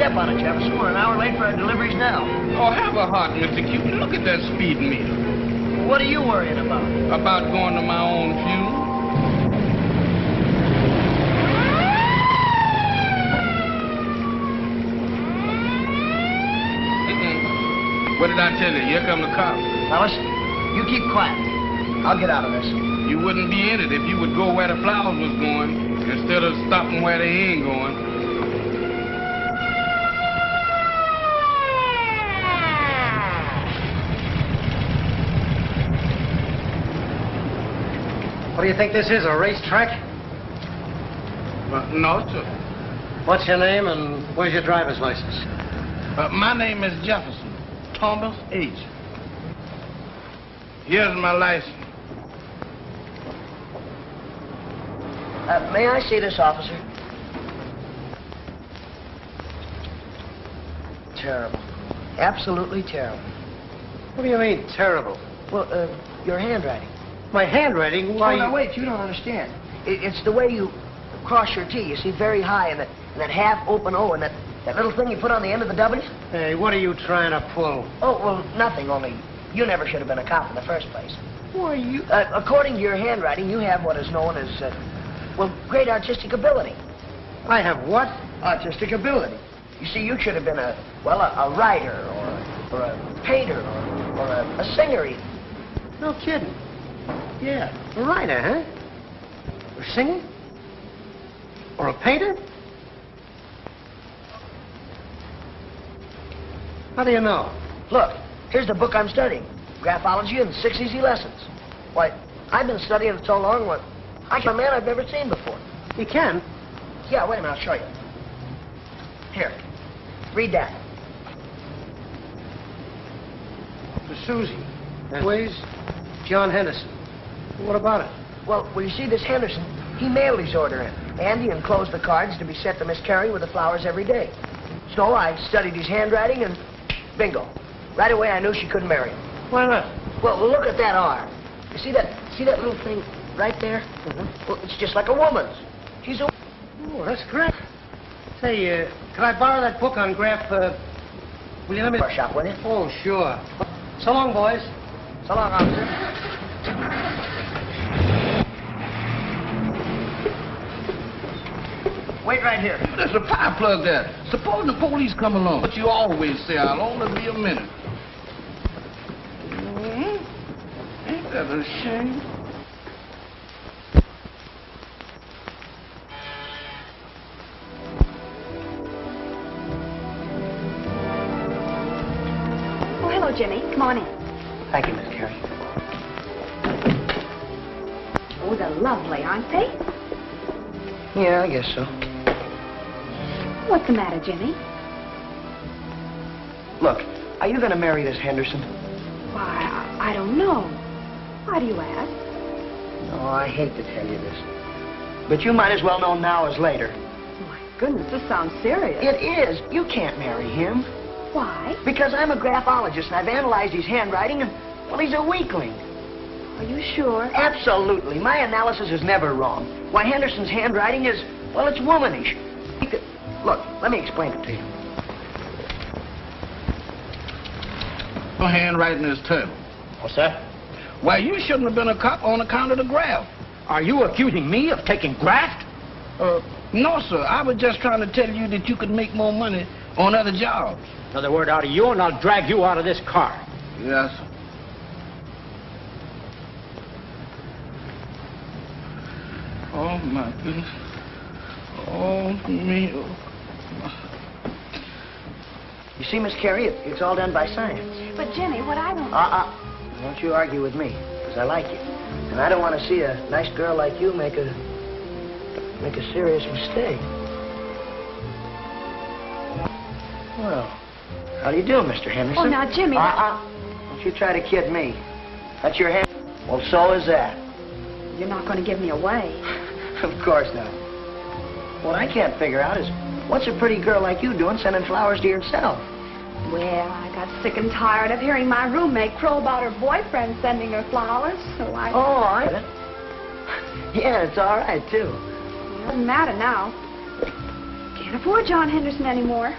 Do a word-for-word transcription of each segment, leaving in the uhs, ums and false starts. step on it, Jefferson. We're an hour late for our deliveries now. Oh, have a heart, Mister Cupid. Look at that speed meter. What are you worrying about? About going to my own funeral. What did I tell you? Here come the cops. Now listen, you keep quiet. I'll get out of this. You wouldn't be in it if you would go where the flowers was going instead of stopping where they ain't going. What do you think this is, a racetrack? Uh, no, sir. What's your name and where's your driver's license? Uh, my name is Jefferson Thomas H. Here's my license. Uh, may I see this, officer? Terrible. Absolutely terrible. What do you mean, terrible? Well, uh, your handwriting. My handwriting? Why? Oh, no, wait, you don't understand. It, it's the way you cross your T, you see, very high, and that, and that half-open O, and that... That little thing you put on the end of the W? Hey, what are you trying to pull? Oh, well, nothing, only you never should have been a cop in the first place. Why, you... Uh, according to your handwriting, you have what is known as, uh, well, great artistic ability. I have what? Artistic ability. You see, you should have been a, well, a, a writer, or, or a painter, or, or a, a singer, even. No kidding. Yeah, a writer, huh? A singer? Or a painter? How do you know? Look, here's the book I'm studying. Graphology and Six Easy Lessons. Why, I've been studying it so long, what, I can a man I've never seen before. You can? Yeah, wait a minute, I'll show you. Here, read that. To Susie, yes. Please, John Henderson. What about it? Well, well, you see, this Henderson, he mailed his order in. And he enclosed the cards to be sent to Miss Carey with the flowers every day. So I studied his handwriting and... bingo. Right away, I knew she couldn't marry him. Why not? Well, look at that R. You see that, see that little thing right there? Mm-hmm. Well, it's just like a woman's. She's a... Oh, that's great. Say, uh, could I borrow that book on graph, uh... will you let me... Bar shop, will you? Oh, sure. So long, boys. So long, officer. Wait right here. There's a power plug there. Suppose the police come along. But you always say, I'll only be a minute. Mm-hmm. Ain't that a shame? Oh, hello, Jimmy. Come on in. Thank you, Miss Carey. Oh, they're lovely, aren't they? Yeah, I guess so. What's the matter, Jimmy? Look, are you going to marry this Henderson? Why, I, I don't know. Why do you ask? Oh, I hate to tell you this. But you might as well know now as later. My goodness, this sounds serious. It is. You can't marry him. Why? Because I'm a graphologist and I've analyzed his handwriting and, well, he's a weakling. Are you sure? Absolutely. My analysis is never wrong. Why, Henderson's handwriting is, well, it's womanish. He could... Look, let me explain it to you. Your handwriting is terrible. What's that? Why, you shouldn't have been a cop on account of the graft. Are you accusing me of taking graft? Uh, no, sir. I was just trying to tell you that you could make more money on other jobs. Another word out of you, and I'll drag you out of this car. Yes, sir. Oh, my goodness. Oh, me. You see, Miss Carey, it, it's all done by science. But, Jimmy, what I don't... Uh-uh. Don't you argue with me, because I like you. And I don't want to see a nice girl like you make a... make a serious mistake. Well, how do you do, Mister Henderson? Oh, now, Jimmy... Uh-uh. Don't you try to kid me. That's your hand... Well, so is that. You're not going to give me away. Of course not. What I can't figure out is, what's a pretty girl like you doing sending flowers to yourself? Well, I got sick and tired of hearing my roommate crow about her boyfriend sending her flowers, so I... Oh, I... Yeah, it's all right, too. It doesn't matter now. Can't afford John Henderson anymore.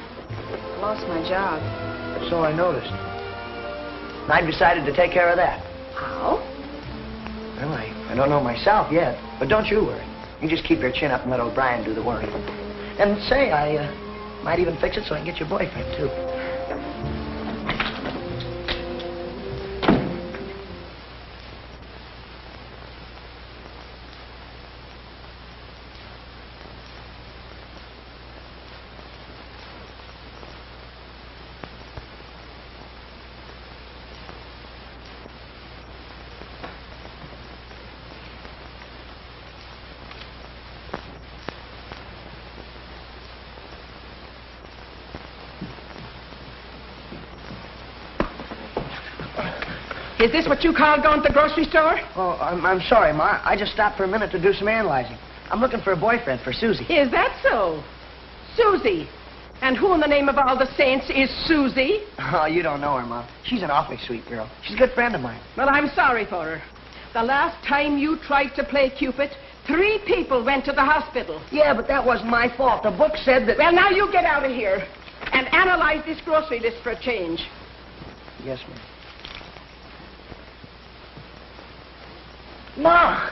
I lost my job. So I noticed. And I've decided to take care of that. How? Well, I, I don't know myself yet, but don't you worry. You just keep your chin up and let O'Brien do the work. And say, I uh, might even fix it so I can get your boyfriend, too. Is this what you call going to the grocery store? Oh, I'm, I'm sorry, Ma. I just stopped for a minute to do some analyzing. I'm looking for a boyfriend for Susie. Is that so? Susie. And who in the name of all the saints is Susie? Oh, you don't know her, Ma. She's an awfully sweet girl. She's a good friend of mine. Well, I'm sorry for her. The last time you tried to play Cupid, three people went to the hospital. Yeah, but that wasn't my fault. The book said that... Well, now you get out of here and analyze this grocery list for a change. Yes, ma'am. Ma,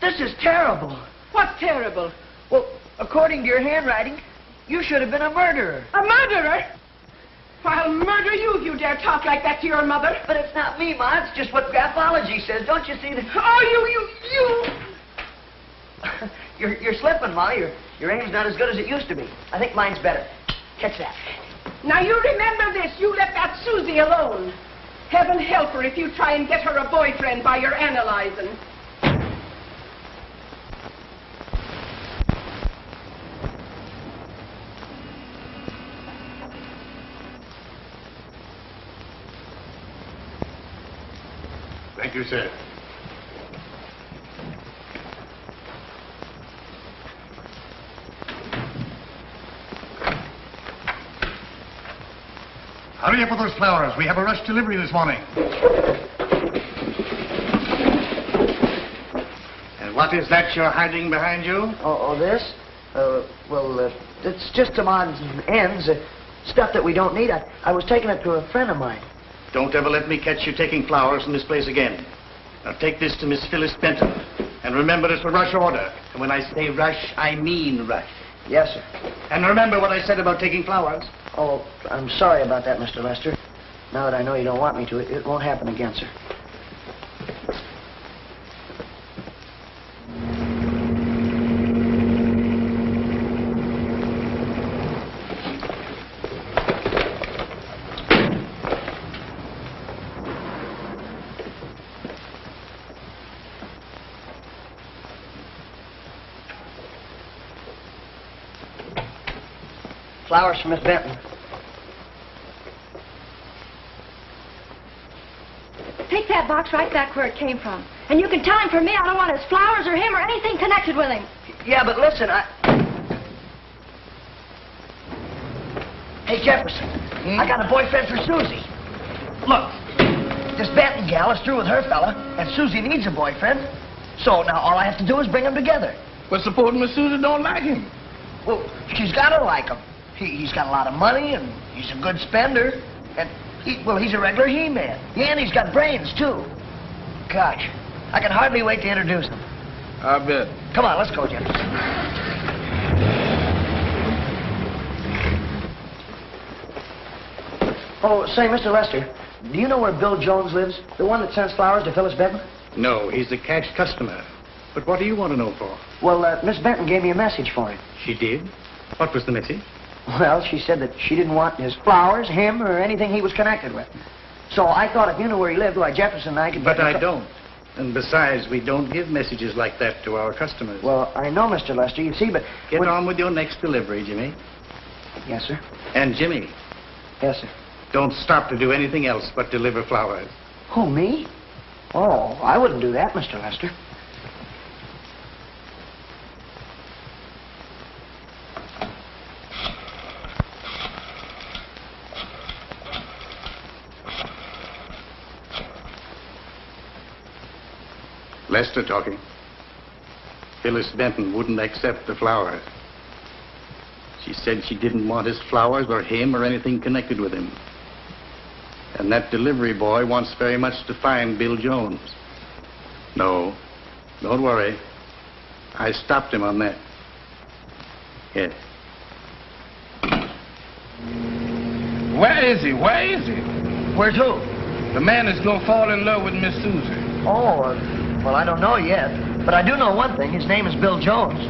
this is terrible. What's terrible? Well, according to your handwriting, you should have been a murderer. A murderer? I'll murder you if you dare talk like that to your mother. But it's not me, Ma. It's just what graphology says. Don't you see that? Oh, you, you, you. you're, you're slipping, Ma. Your, your aim's not as good as it used to be. I think mine's better. Catch that. Now, you remember this. You left that Susie alone. Heaven help her if you try and get her a boyfriend by your analyzing. Thank you, sir. Hurry up with those flowers. We have a rush delivery this morning. And what is that you're hiding behind you? Oh, oh this? Uh, well, uh, it's just some odds and ends. Uh, stuff that we don't need. I, I was taking it to a friend of mine. Don't ever let me catch you taking flowers in this place again. Now take this to Miss Phyllis Benton. And remember, it's a rush order. And when I say rush, I mean rush. Yes, sir. And remember what I said about taking flowers. Oh, I'm sorry about that, Mister Lester. Now that I know you don't want me to, it, it won't happen again, sir. Flowers for Miss Benton. Take that box right back where it came from. And you can tell him for me I don't want his flowers or him or anything connected with him. Yeah, but listen, I... Hey, Jefferson, hmm? I got a boyfriend for Susie. Look, this Benton gal is through with her fella, and Susie needs a boyfriend. So now all I have to do is bring them together. But supposing Miss Susie don't like him? Well, she's got to like him. He, he's got a lot of money, and he's a good spender. And, he, well, he's a regular he-man. Yeah, and he's got brains, too. Gosh, I can hardly wait to introduce him. I bet. Come on, let's go, Jefferson. Oh, say, Mister Lester, do you know where Bill Jones lives? The one that sends flowers to Phyllis Benton? No, he's a cash customer. But what do you want to know for? Well, uh, Miss Benton gave me a message for him. She did? What was the message? Well, she said that she didn't want his flowers, him, or anything he was connected with. So I thought if you knew where he lived, why, Jefferson and I could... But I don't. And besides, we don't give messages like that to our customers. Well, I know, Mister Lester, you see, but... Get on with your next delivery, Jimmy. Yes, sir. And Jimmy. Yes, sir. Don't stop to do anything else but deliver flowers. Who, me? Oh, I wouldn't do that, Mister Lester. Lester talking. Phyllis Benton wouldn't accept the flowers. She said she didn't want his flowers or him or anything connected with him. And that delivery boy wants very much to find Bill Jones. No, don't worry. I stopped him on that. Yes. Where is he? Where is he? Where to? The man is going to fall in love with Miss Susie. Oh, well, I don't know yet. But I do know one thing. His name is Bill Jones.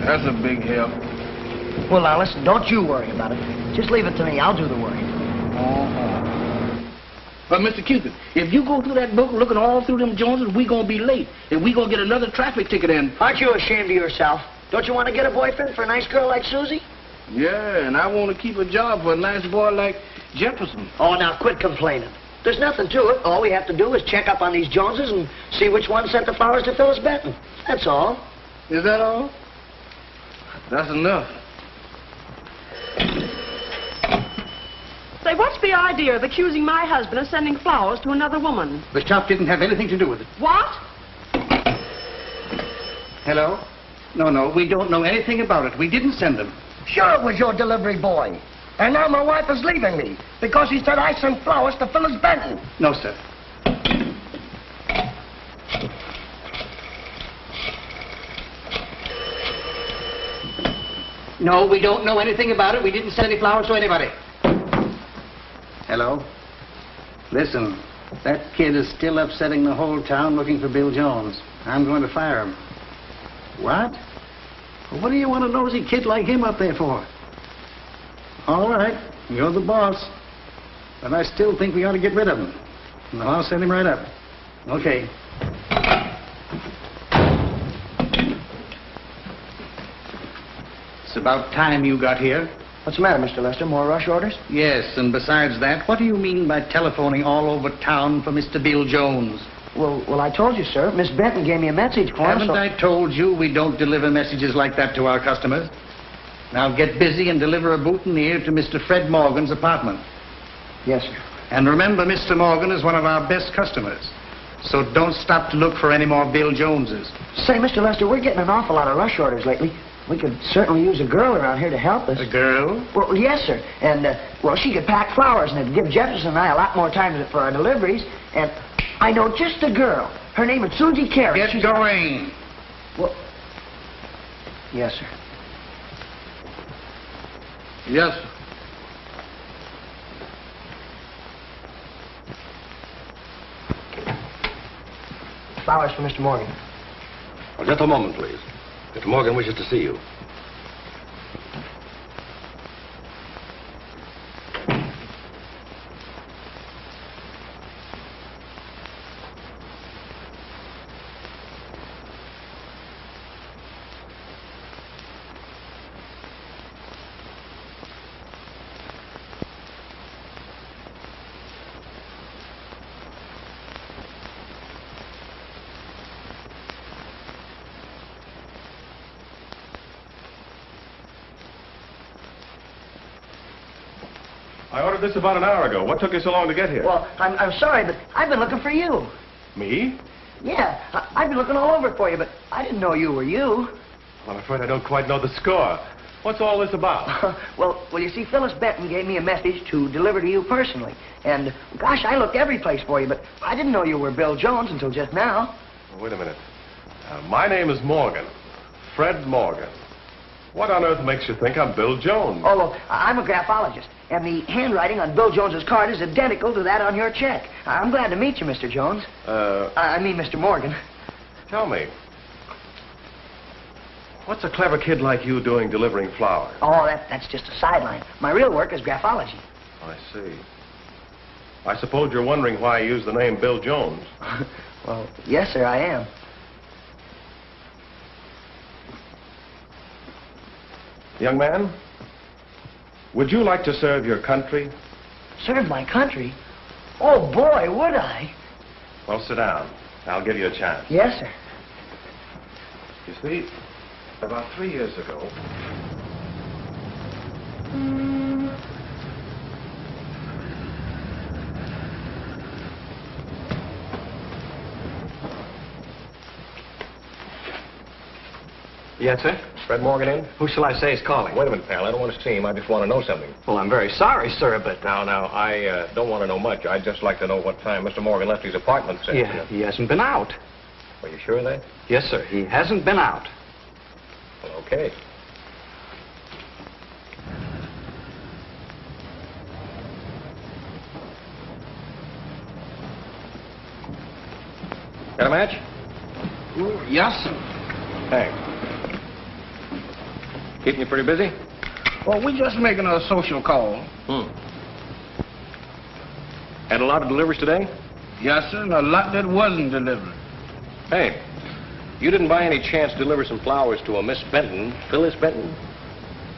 That's a big help. Well, now, listen, don't you worry about it. Just leave it to me. I'll do the work. Uh-huh. But, Mister Cupid, if you go through that book looking all through them Joneses, we're going to be late. And we're going to get another traffic ticket in. Aren't you ashamed of yourself? Don't you want to get a boyfriend for a nice girl like Susie? Yeah, and I want to keep a job for a nice boy like Jefferson. Oh, now, quit complaining. There's nothing to it. All we have to do is check up on these Joneses and see which one sent the flowers to Phyllis Benton. That's all. Is that all? That's enough. Say, what's the idea of accusing my husband of sending flowers to another woman? The shop didn't have anything to do with it. What? Hello? No, no, we don't know anything about it. We didn't send them. Sure it was your delivery boy. And now my wife is leaving me because she said I sent flowers to Phyllis Benton. No, sir. No, we don't know anything about it. We didn't send any flowers to anybody. Hello? Listen, that kid is still upsetting the whole town looking for Bill Jones. I'm going to fire him. What? What do you want a nosy kid like him up there for? All right, you're the boss. But I still think we ought to get rid of him. And I'll send him right up. Okay. It's about time you got here. What's the matter, Mister Lester? More rush orders? Yes, and besides that, what do you mean by telephoning all over town for Mister Bill Jones? Well, well, I told you, sir. Miss Benton gave me a message for him. Haven't I told you we don't deliver messages like that to our customers? Now get busy and deliver a boutonniere to Mister Fred Morgan's apartment. Yes, sir. And remember, Mister Morgan is one of our best customers. So don't stop to look for any more Bill Joneses. Say, Mister Lester, we're getting an awful lot of rush orders lately. We could certainly use a girl around here to help us. A girl? Well, yes, sir. And, uh, well, she could pack flowers and it'd give Jefferson and I a lot more time for our deliveries. And I know just a girl. Her name is Susie Harris. Get She's going. Not... Well, yes, sir. Yes, sir. Flowers for Mister Morgan. Oh, just a moment, please. Mister Morgan wishes to see you. This about an hour ago. What took you so long to get here? Well, I'm, I'm sorry, but I've been looking for you. Me? Yeah, I, I've been looking all over for you, but I didn't know you were you. Well, I'm afraid I don't quite know the score. What's all this about? well, well, you see, Phyllis Benton gave me a message to deliver to you personally. And, gosh, I looked every place for you, but I didn't know you were Bill Jones until just now. Well, wait a minute. Uh, my name is Morgan. Fred Morgan. What on earth makes you think I'm Bill Jones? Oh, look, I'm a graphologist, and the handwriting on Bill Jones's card is identical to that on your check. I'm glad to meet you, Mister Jones. Uh... I mean, Mister Morgan. Tell me, what's a clever kid like you doing delivering flowers? Oh, that, that's just a sideline. My real work is graphology. I see. I suppose you're wondering why I use the name Bill Jones. well, yes, sir, I am. Young man, would you like to serve your country? Serve my country? Oh, boy, would I? Well, sit down. I'll give you a chance. Yes, sir. You see, about three years ago... Yes, sir? Fred Morgan in? Who shall I say is calling? Wait a minute, pal. I don't want to see him. I just want to know something. Well, I'm very sorry, sir, but... Now, now, I uh, don't want to know much. I'd just like to know what time Mister Morgan left his apartment since. Yeah, he hasn't been out. Are you sure of that? Yes, sir. He hasn't been out. Well, okay. Got a match? Ooh, yes, sir. Thanks. Keeping you pretty busy? Well, we're just making a social call. Hmm. Had a lot of deliveries today? Yes, sir, and a lot that wasn't delivered. Hey, you didn't by any chance deliver some flowers to a Miss Benton, Phyllis Benton?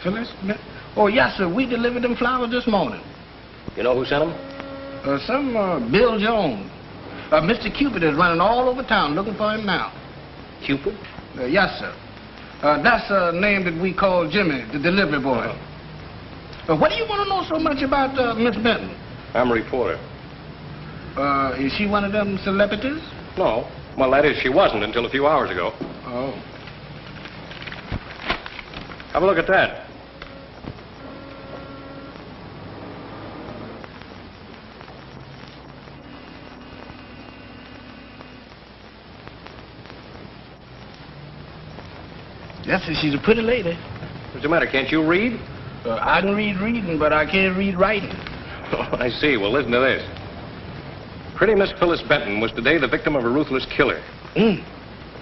Phyllis Benton? Oh, yes, sir, we delivered them flowers this morning. You know who sent them? Uh, some uh, Bill Jones. Uh, Mister Cupid is running all over town looking for him now. Cupid? Uh, yes, sir. Uh, that's a name that we call Jimmy, the delivery boy. Uh-huh. uh, what do you want to know so much about uh, Miss Benton? I'm a reporter. Uh, is she one of them celebrities? No. Well, that is, she wasn't until a few hours ago. Oh. Have a look at that. Yes, she's a pretty lady. What's the matter? Can't you read? Uh, I can read reading, but I can't read writing. Oh, I see. Well, listen to this. Pretty Miss Phyllis Benton was today the victim of a ruthless killer. Mm.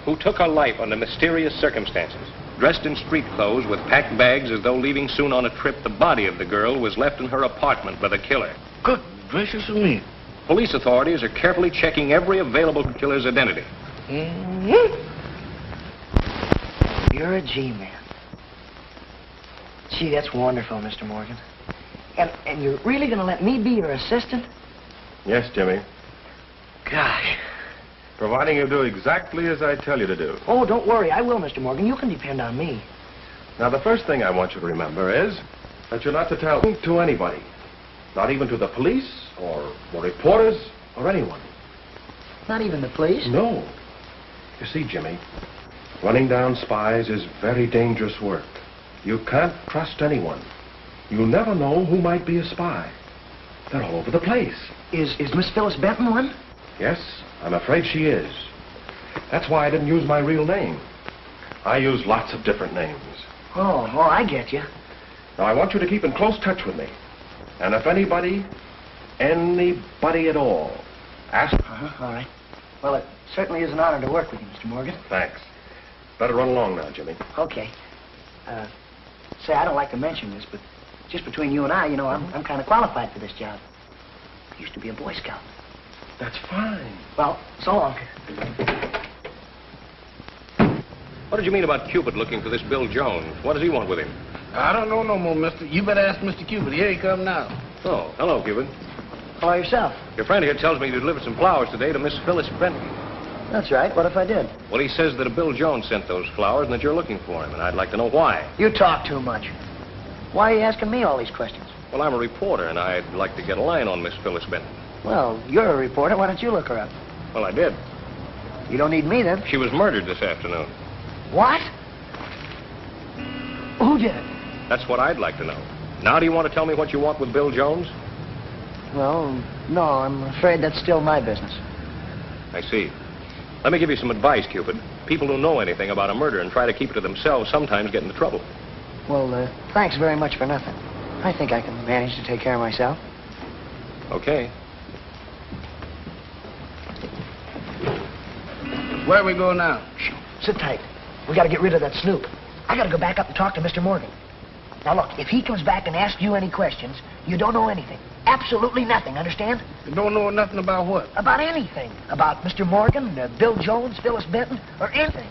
Who took her life under mysterious circumstances. Dressed in street clothes with packed bags as though leaving soon on a trip, the body of the girl was left in her apartment by the killer. Good gracious me. Police authorities are carefully checking every available killer's identity. Mm-hmm. You're a G-man. Gee, that's wonderful, Mister Morgan. And, and you're really going to let me be your assistant? Yes, Jimmy. Gosh. Providing you do exactly as I tell you to do. Oh, don't worry. I will, Mister Morgan. You can depend on me. Now, the first thing I want you to remember is that you're not to tell to anybody. Not even to the police or the reporters or anyone. Not even the police? No. You see, Jimmy... running down spies is very dangerous work. You can't trust anyone. You never know who might be a spy. They're all over the place. Is, is Miss Phyllis Benton one? Yes, I'm afraid she is. That's why I didn't use my real name. I use lots of different names. Oh, oh, I get you. Now, I want you to keep in close touch with me. And if anybody, anybody at all, asks... Uh-huh, all right. Well, it certainly is an honor to work with you, Mister Morgan. Thanks. Better run along now, Jimmy. Okay. Uh, say, I don't like to mention this, but just between you and I, you know, I'm, I'm kind of qualified for this job. I used to be a Boy Scout. That's fine. Well, so long. What did you mean about Cupid looking for this Bill Jones? What does he want with him? I don't know no more, mister. You better ask Mister Cupid. Here he come now. Oh, hello, Cupid. How are yourself? Your friend here tells me you delivered some flowers today to Miss Phyllis Benton. That's right. What if I did? Well, he says that a Bill Jones sent those flowers and that you're looking for him, and I'd like to know why. You talk too much. Why are you asking me all these questions? Well, I'm a reporter, and I'd like to get a line on Miss Phyllis Benton. Well, you're a reporter. Why don't you look her up? Well, I did. You don't need me, then. She was murdered this afternoon. What? Who did it? That's what I'd like to know. Now, do you want to tell me what you want with Bill Jones? Well, no, I'm afraid that's still my business. I see. Let me give you some advice, Cupid. People who know anything about a murder and try to keep it to themselves sometimes get into trouble. Well, uh, thanks very much for nothing. I think I can manage to take care of myself. Okay. Where do we go now? Shh. Sit tight. We got to get rid of that snoop. I got to go back up and talk to Mister Morgan. Now, look, if he comes back and asks you any questions, you don't know anything. Absolutely nothing, understand? You don't know nothing about what? About anything. About Mister Morgan, uh, Bill Jones, Phyllis Benton, or anything.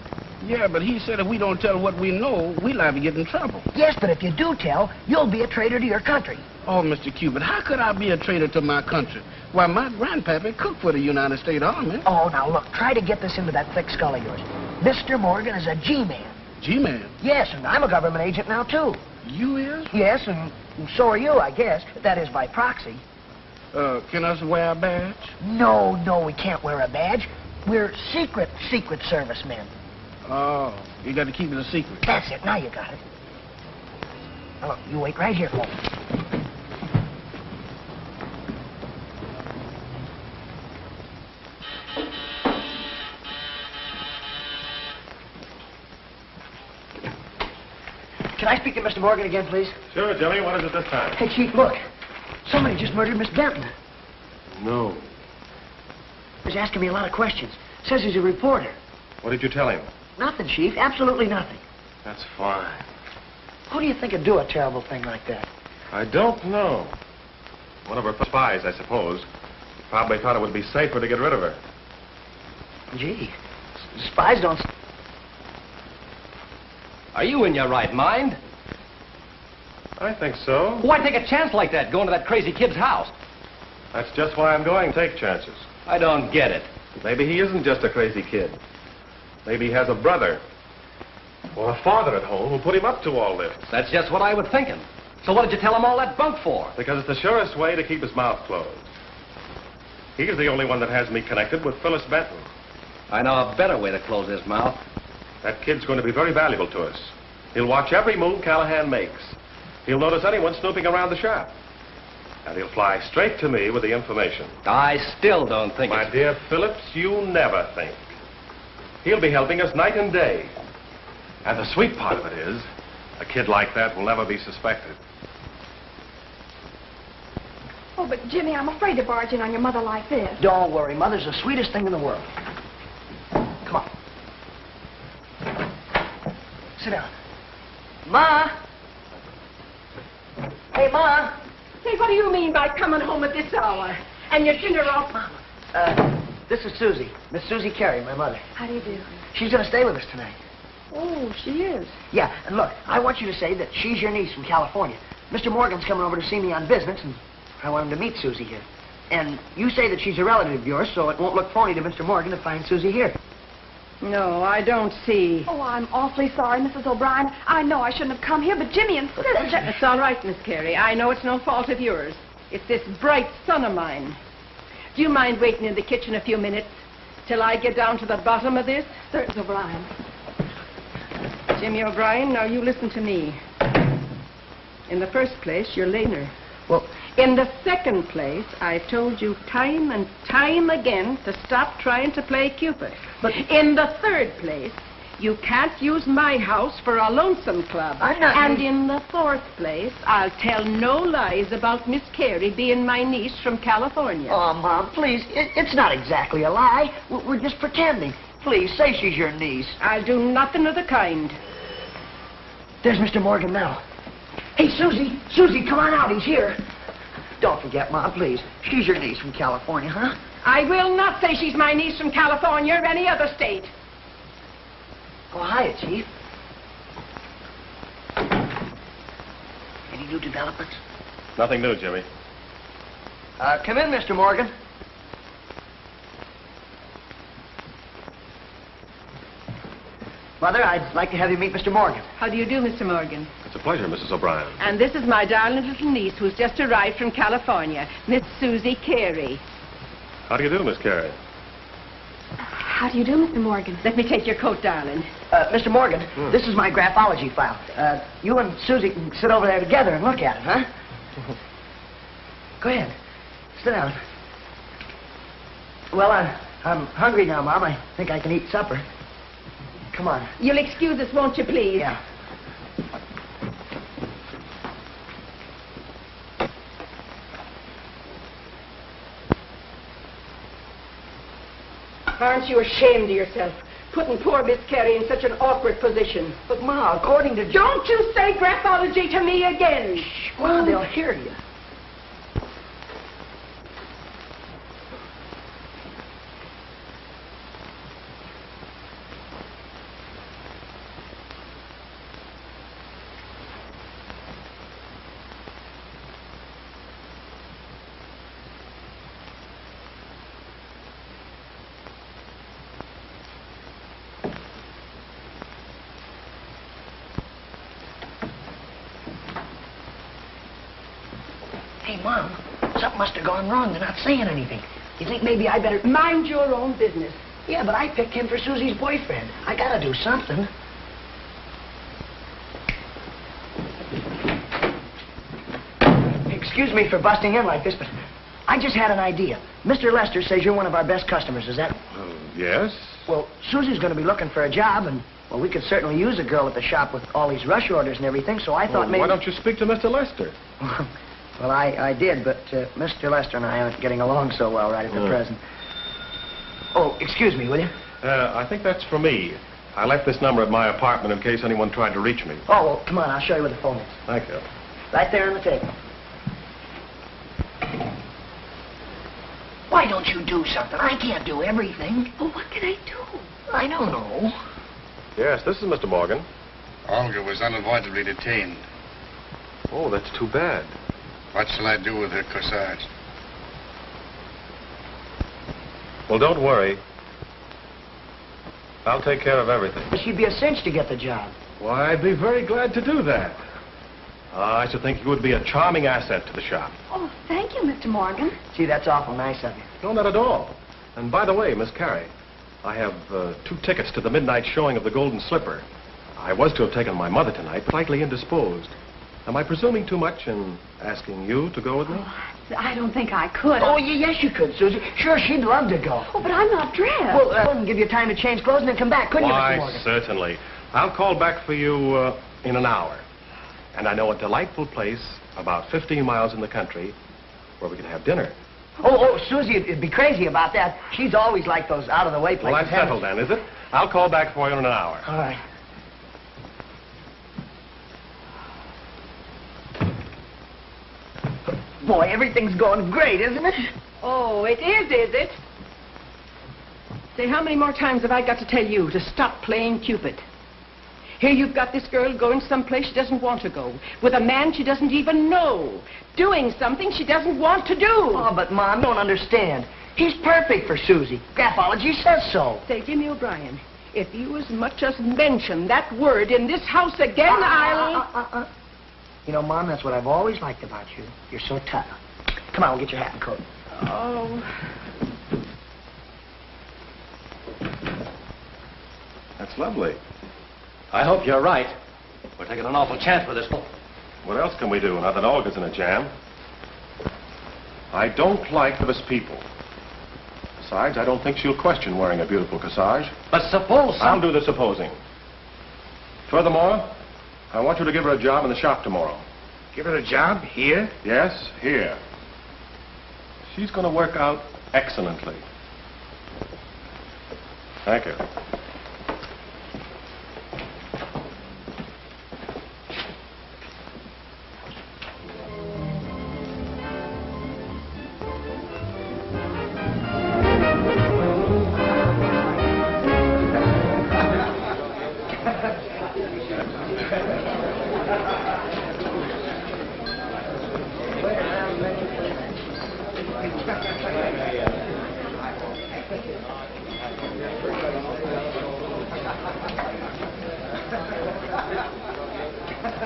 Yeah, but he said if we don't tell what we know, we'll have to get in trouble. Yes, but if you do tell, you'll be a traitor to your country. Oh, Mister Cupid, how could I be a traitor to my country? Why, my grandpappy cooked for the United States Army. Oh, now, look, try to get this into that thick skull of yours. Mister Morgan is a G-man. G-man? Yes, and I'm a government agent now, too. You is? Yes, and... And so are you, I guess. That is by proxy. Uh, can us wear a badge? No, no, we can't wear a badge. We're secret, secret servicemen. Oh, you got to keep it a secret. That's it. Now you got it. Now look, you wait right here for me. Can I speak to Mister Morgan again, please? Sure, Jimmy. What is it this time? Hey, Chief, look. Somebody just murdered Miss Benton. No. He's asking me a lot of questions. Says he's a reporter. What did you tell him? Nothing, Chief. Absolutely nothing. That's fine. Who do you think would do a terrible thing like that? I don't know. One of her spies, I suppose. Probably thought it would be safer to get rid of her. Gee, spies don't... Are you in your right mind? I think so. Why take a chance like that, going to that crazy kid's house? That's just why I'm going. Take chances. I don't get it. Maybe he isn't just a crazy kid. Maybe he has a brother or a father at home who put him up to all this. That's just what I was thinking. So what did you tell him all that bunk for? Because it's the surest way to keep his mouth closed. He's the only one that has me connected with Phyllis Benton. I know a better way to close his mouth. That kid's going to be very valuable to us. He'll watch every move Callahan makes. He'll notice anyone snooping around the shop. And he'll fly straight to me with the information. I still don't think My it's... dear Phillips, you never think. He'll be helping us night and day. And the sweet part of it is, a kid like that will never be suspected. Oh, but Jimmy, I'm afraid to barge in on your mother like this. Don't worry, Mother's the sweetest thing in the world. Come on. Sit down. Ma! Hey, Ma! Hey, what do you mean by coming home at this hour? And your dinner off, Mama? Uh, this is Susie. Miss Susie Carey, my mother. How do you do? She's gonna stay with us tonight. Oh, she is? Yeah, and look, I want you to say that she's your niece from California. Mister Morgan's coming over to see me on business, and I want him to meet Susie here. And you say that she's a relative of yours, so it won't look phony to Mister Morgan to find Susie here. No, I don't see. Oh, I'm awfully sorry, Missus O'Brien. I know I shouldn't have come here, but Jimmy insisted. It's all right, Miss Carey. I know it's no fault of yours. It's this bright son of mine. Do you mind waiting in the kitchen a few minutes till I get down to the bottom of this? Certainly, O'Brien. Jimmy O'Brien, now you listen to me. In the first place, you're laner. Well, in the second place, I've told you time and time again to stop trying to play Cupid. But in the third place, you can't use my house for a lonesome club. I'm not... And in the fourth place, I'll tell no lies about Miss Carey being my niece from California. Oh, Mom, please. It, it's not exactly a lie. We're just pretending. Please, say she's your niece. I'll do nothing of the kind. There's Mister Morgan now. Hey, Susie. Susie, come on out. He's here. Don't forget, Mom, please. She's your niece from California, huh? I will not say she's my niece from California or any other state. Oh, hiya, Chief. Any new developments? Nothing new, Jimmy. Uh, come in, Mister Morgan. Mother, I'd like to have you meet Mister Morgan. How do you do, Mister Morgan? It's a pleasure, Missus O'Brien. And this is my darling little niece who's just arrived from California, Miss Susie Carey. How do you do, Miss Carey? How do you do, Mister Morgan? Let me take your coat, darling. Uh, Mister Morgan, hmm. this is my graphology file. Uh, you and Susie can sit over there together and look at it, huh? Go ahead. Sit down. Well, I, I'm hungry now, Mom. I think I can eat supper. Come on. You'll excuse us, won't you, please? Yeah. Aren't you ashamed of yourself, putting poor Miss Carey in such an awkward position? But, Ma, according to... Don't you say graphology to me again! Shh, Ma, they'll hear you. Mom, something must have gone wrong. They're not saying anything. You think maybe I better... Mind your own business. Yeah, but I picked him for Susie's boyfriend. I gotta do something. Excuse me for busting in like this, but I just had an idea. Mister Lester says you're one of our best customers, is that... Uh, yes? Well, Susie's gonna be looking for a job, and, well, we could certainly use a girl at the shop with all these rush orders and everything, so I thought well, maybe... Why don't you speak to Mister Lester? Well, I, I did, but uh, Mister Lester and I aren't getting along so well right at mm. the present. Oh, excuse me, will you? Uh, I think that's for me. I left this number at my apartment in case anyone tried to reach me. Oh, well, come on, I'll show you where the phone is. Thank you. Right there on the table. Why don't you do something? I can't do everything. Well, what can I do? I don't know. Yes, this is Mister Morgan. Olga was unavoidably detained. Oh, that's too bad. What shall I do with her corsage? Well, don't worry. I'll take care of everything. She'd be a cinch to get the job. Why, I'd be very glad to do that. Uh, I should think you would be a charming asset to the shop. Oh, thank you, Mister Morgan. Gee, that's awful nice of you. No, not at all. And by the way, Miss Carey, I have uh, two tickets to the midnight showing of The Golden Slipper. I was to have taken my mother tonight, but slightly indisposed. Am I presuming too much in asking you to go with me? Oh, I don't think I could. Oh, yes, you could, Susie. Sure, she'd love to go. Oh, but I'm not dressed. Well, uh, I wouldn't give you time to change clothes and then come back, couldn't Why, you, Mister Morgan? Why, certainly. I'll call back for you uh, in an hour. And I know a delightful place about fifteen miles in the country where we can have dinner. Oh, oh, Susie, it'd be crazy about that. She's always like those out-of-the-way places. Well, that's settled then, is it? I'll call back for you in an hour. All right. Boy, everything's going great, isn't it? Oh, it is, is it? Say, how many more times have I got to tell you to stop playing Cupid? Here you've got this girl going someplace she doesn't want to go, with a man she doesn't even know, doing something she doesn't want to do. Oh, but Mom, don't understand. He's perfect for Susie. Graphology says so. Say, Jimmy O'Brien, if you as much as mention that word in this house again, uh, I'll... Uh, uh, uh, uh. You know, Mom, that's what I've always liked about you. You're so tough. Come on, we'll get your hat and coat. Oh. That's lovely. I hope you're right. We're taking an awful chance with this. What else can we do now that Olga's in a jam? I don't like this people. Besides, I don't think she'll question wearing a beautiful corsage. But suppose some... I'll do the supposing. Furthermore, I want you to give her a job in the shop tomorrow. Give her a job? Here? Yes, here. She's going to work out excellently. Thank you.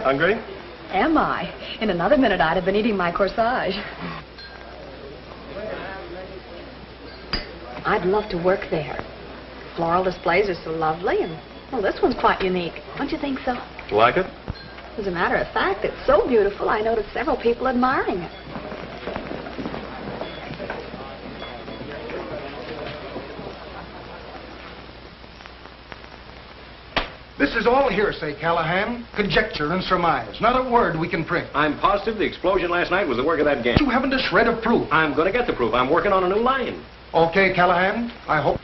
Hungry? Am I? In another minute, I'd have been eating my corsage. I'd love to work there. Floral displays are so lovely, and, well, this one's quite unique. Don't you think so? You like it? As a matter of fact, it's so beautiful, I noticed several people admiring it. This is all hearsay, Callahan. Conjecture and surmise. Not a word we can print. I'm positive the explosion last night was the work of that gang. You haven't a shred of proof. I'm going to get the proof. I'm working on a new line. Okay, Callahan. I hope...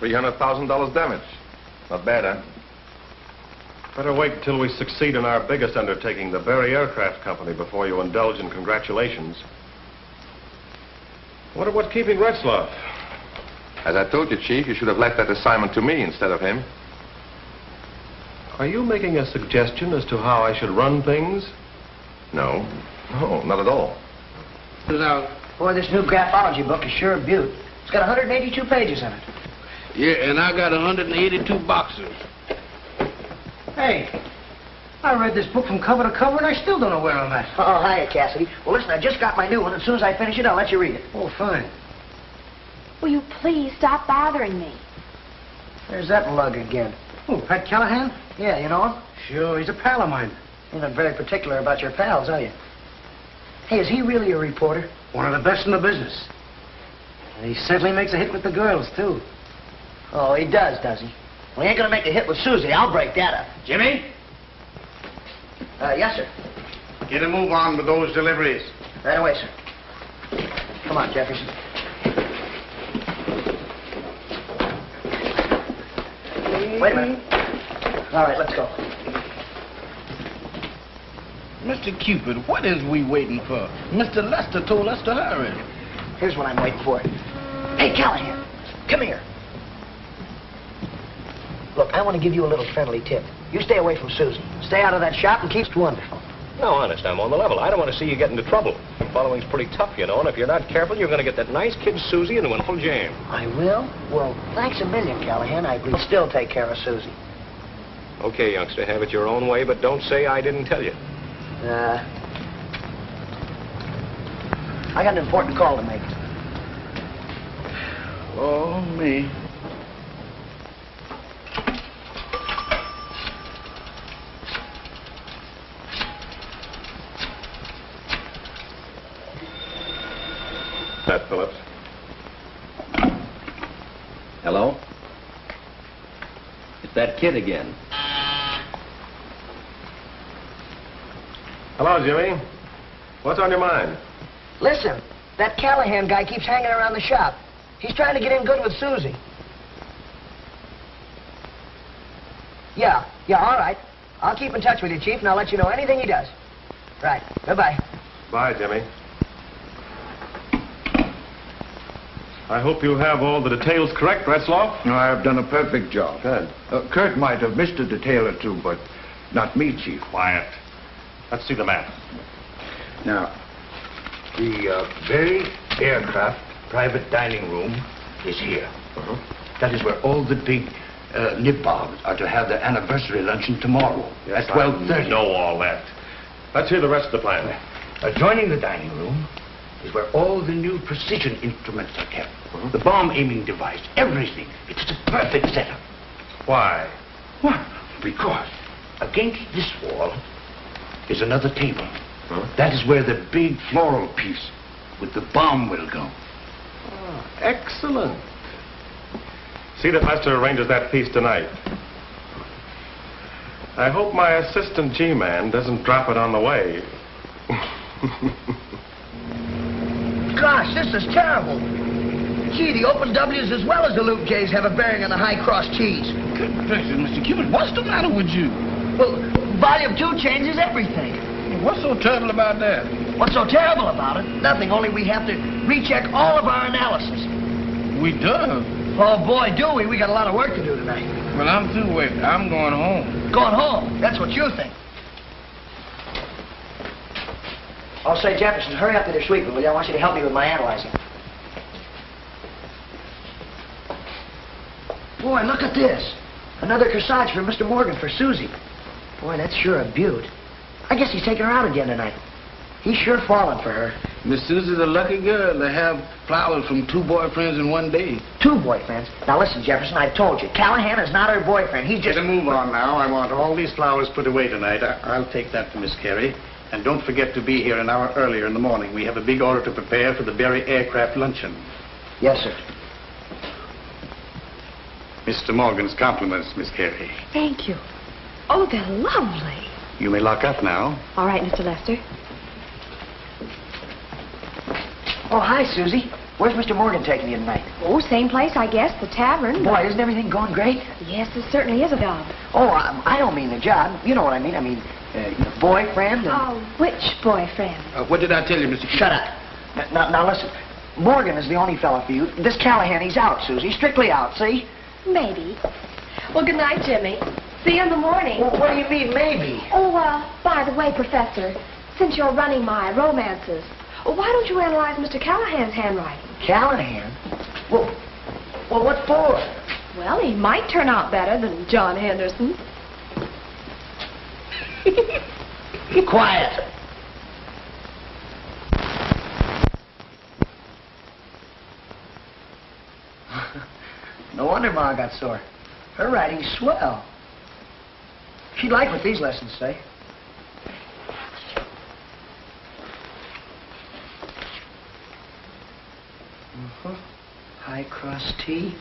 three hundred thousand dollars damage. Not bad, huh? Better wait until we succeed in our biggest undertaking, the Berry Aircraft Company, before you indulge in congratulations. Wonder what's keeping Retzlaff? As I told you, Chief, you should have left that assignment to me instead of him. Are you making a suggestion as to how I should run things? No. No, not at all. Boy, this new graphology book is sure a beaut. It's got one hundred eighty-two pages in it. Yeah, and I got one hundred eighty-two boxes. Hey, I read this book from cover to cover, and I still don't know where I'm at. Oh, hiya, Cassidy. Well, listen, I just got my new one. As soon as I finish it, I'll let you read it. Oh, fine. Will you please stop bothering me? There's that lug again. Oh, Pat Callahan? Yeah, you know him? Sure, he's a pal of mine. You're not very particular about your pals, are you? Hey, is he really a reporter? One of the best in the business. And he certainly makes a hit with the girls, too. Oh, he does, does he? Well, he ain't gonna make a hit with Susie. I'll break that up. Jimmy? Uh, yes, sir. Get a move on with those deliveries. Right away, sir. Come on, Jefferson. Wait a minute. All right, let's go. Mister Cupid, what is we waiting for? Mister Lester told us to hurry. Here's what I'm waiting for. Hey, Callahan, come here. Look, I want to give you a little friendly tip. You stay away from Susan. Stay out of that shop and keep it wonderful. No, honest, I'm on the level. I don't want to see you get into trouble. Following's pretty tough, you know, and if you're not careful, you're going to get that nice kid Susie into an awful jam. I will? Well, thanks a million, Callahan. I will still take care of Susie. Okay, youngster, have it your own way, but don't say I didn't tell you. Uh, I got an important call to make. Oh, me. Pat Phillips. Hello? It's that kid again. Hello, Jimmy. What's on your mind? Listen, that Callahan guy keeps hanging around the shop. He's trying to get in good with Susie. Yeah, yeah, all right. I'll keep in touch with you, Chief, and I'll let you know anything he does. Right, goodbye. Bye, Jimmy. I hope you have all the details correct, Retzlaff. No, I've done a perfect job. Good. Uh, Kurt might have missed a detail or two, but not me, Chief. Quiet. Let's see the map. Now, the uh, Berry Aircraft private dining room is here. Uh-huh. That is where all the big uh, nipobs are to have their anniversary luncheon tomorrow yes, at twelve thirty. I know all that. Let's hear the rest of the plan. Uh, adjoining the dining room is where all the new precision instruments are kept. Mm-hmm. The bomb-aiming device, everything. It's a perfect setup. Why? Well, because against this wall is another table. Huh? That is where the big floral piece with the bomb will go. Ah, excellent. See that Lester arranges that piece tonight. I hope my assistant G-man doesn't drop it on the way. Gosh, this is terrible. Gee, the open W's as well as the loop J's have a bearing on the high cross T's. Good gracious, Mister Cupid, what's the matter with you? Well, volume two changes everything. What's so terrible about that? What's so terrible about it? Nothing, only we have to recheck all of our analysis. We do? Oh, boy, do we. We got a lot of work to do tonight. Well, I'm through with it. I'm going home. Going home? That's what you think. I'll say, Jefferson, hurry up to the sweeper, will you? I want you to help me with my analyzing. Boy, look at this. Another corsage for Mister Morgan for Susie. Boy, that's sure a beaut. I guess he's taking her out again tonight. He's sure falling for her. Miss Susie's a lucky girl to have flowers from two boyfriends in one day. Two boyfriends? Now listen, Jefferson, I told you, Callahan is not her boyfriend. He's just... Get a move on now. I want all these flowers put away tonight. I I'll take that to Miss Carey. And don't forget to be here an hour earlier in the morning. We have a big order to prepare for the Berry Aircraft luncheon. Yes, sir. Mister Morgan's compliments, Miss Carey. Thank you. Oh, they're lovely. You may lock up now. All right, Mister Lester. Oh, hi, Susie. Where's Mister Morgan taking you tonight? Oh, same place, I guess, the tavern. Boy, isn't everything going great? Yes, it certainly is a job. Oh, I, I don't mean the job. You know what I mean. I mean... Uh, your boyfriend? Oh, which boyfriend? Uh, what did I tell you, Mister Shut up. Now, now, listen. Morgan is the only fellow for you. This Callahan, he's out, Susie. Strictly out, see? Maybe. Well, good night, Jimmy. See you in the morning. Well, what do you mean, maybe? Oh, uh, by the way, Professor, since you're running my romances, why don't you analyze Mister Callahan's handwriting? Callahan? Well, well, what for? Well, he might turn out better than John Henderson's. Quiet. No wonder Ma got sore. Her writing's swell. She'd like what these lessons say. Mm-hmm. High cross T,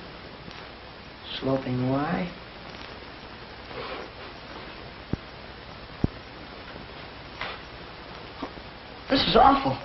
sloping Y. This is awful.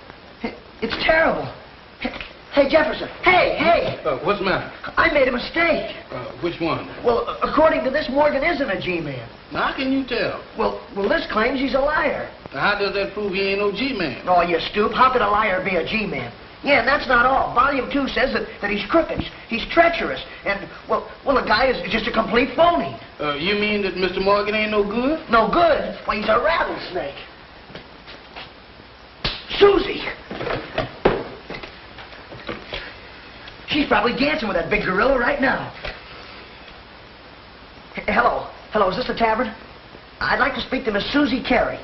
It's terrible. Hey, Jefferson. Hey, hey! Uh, what's the matter? I made a mistake. Uh, which one? Well, according to this, Morgan isn't a G-man. How can you tell? Well, well, this claims he's a liar. How does that prove he ain't no G-man? Oh, you stoop. How could a liar be a G-man? Yeah, and that's not all. Volume two says that, that he's crooked, he's, he's treacherous, and, well, well, a guy is just a complete phony. Uh, you mean that Mister Morgan ain't no good? No good? Well, he's a rattlesnake. Susie! She's probably dancing with that big gorilla right now. H hello. Hello, is this the tavern? I'd like to speak to Miss Susie Carey.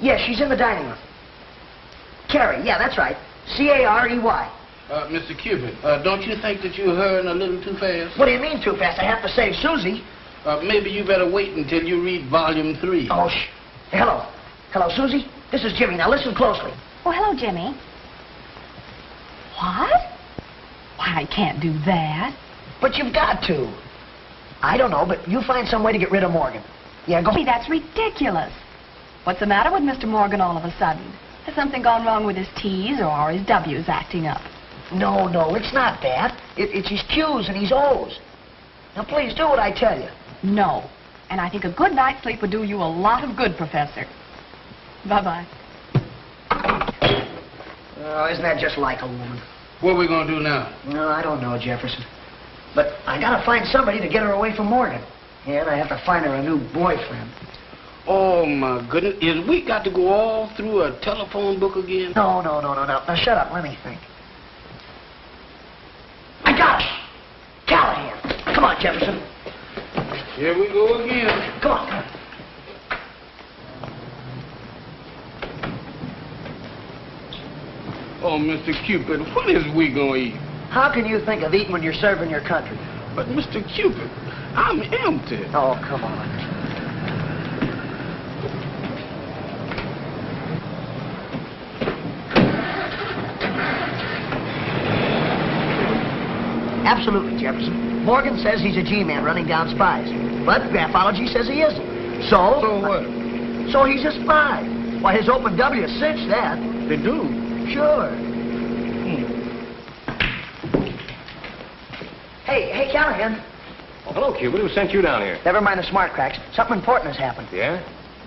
Yeah, she's in the dining room. Carey, yeah, that's right. C A R E Y. Uh, Mister Cupid, uh, don't you think that you're hurrying a little too fast? What do you mean too fast? I have to save Susie. Uh, maybe you better wait until you read volume three. Oh, shh. Hello. Hello, Susie. This is Jimmy. Now listen closely. Oh, hello, Jimmy. What? Why, I can't do that. But you've got to. I don't know, but you find some way to get rid of Morgan. Yeah, go... Jimmy, that's ridiculous. What's the matter with Mister Morgan all of a sudden? Has something gone wrong with his T's, or are his W's acting up? No, no, it's not that. It, it's his Q's and his O's. Now, please do what I tell you. No. And I think a good night's sleep would do you a lot of good, Professor. Bye-bye. Oh, isn't that just like a woman? What are we going to do now? No, I don't know, Jefferson. But I got to find somebody to get her away from Morgan. Yeah, and I have to find her a new boyfriend. Oh, my goodness. Is we got to go all through a telephone book again? No, no, no, no, no. Now, shut up. Let me think. I got it. Callahan. Come on, Jefferson. Here we go again. Come on, come on. Oh, Mister Cupid, what is we gonna eat? How can you think of eating when you're serving your country? But, Mister Cupid, I'm empty. Oh, come on. Absolutely, Jefferson. Morgan says he's a G-man running down spies. But graphology says he isn't. So... So what? Uh, so he's a spy. Why, his open W cinched that. They do? Sure. Hmm. Hey, hey, Callahan. Oh, hello, Cupid. Who sent you down here? Never mind the smart cracks. Something important has happened. Yeah?